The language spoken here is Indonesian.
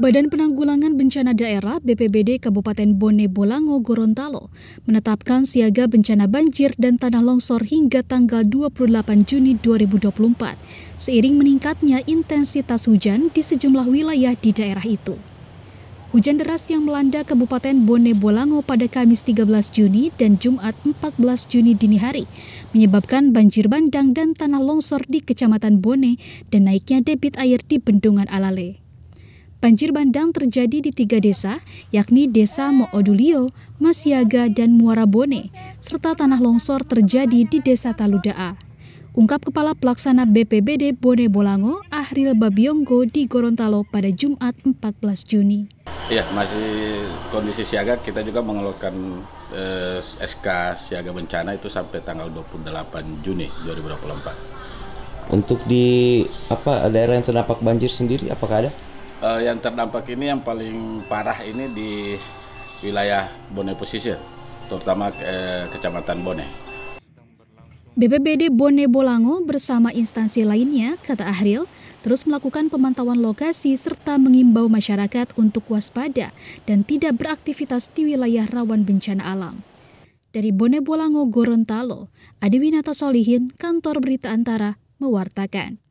Badan Penanggulangan Bencana Daerah BPBD Kabupaten Bone Bolango, Gorontalo menetapkan siaga bencana banjir dan tanah longsor hingga tanggal 28 Juni 2024 seiring meningkatnya intensitas hujan di sejumlah wilayah di daerah itu. Hujan deras yang melanda Kabupaten Bone Bolango pada Kamis 13 Juni dan Jumat 14 Juni dini hari menyebabkan banjir bandang dan tanah longsor di Kecamatan Bone dan naiknya debit air di Bendungan Alale. Banjir bandang terjadi di 3 desa, yakni Desa Moodulio, Masiaga, dan Muarabone, serta tanah longsor terjadi di Desa Taludaa. Ungkap Kepala Pelaksana BPBD Bone Bolango, Achryl Babyonggo di Gorontalo pada Jumat 14 Juni. Ya, masih kondisi siaga, kita juga mengeluarkan SK siaga bencana itu sampai tanggal 28 Juni 2024. Untuk di daerah yang terdampak banjir sendiri, apakah ada? Yang terdampak ini yang paling parah ini di wilayah Bone Pesisir, terutama Kecamatan Bone. BPBD Bone Bolango bersama instansi lainnya, kata Achryl, terus melakukan pemantauan lokasi serta mengimbau masyarakat untuk waspada dan tidak beraktivitas di wilayah rawan bencana alam. Dari Bone Bolango, Gorontalo, Adiwinata Solihin, Kantor Berita Antara, mewartakan.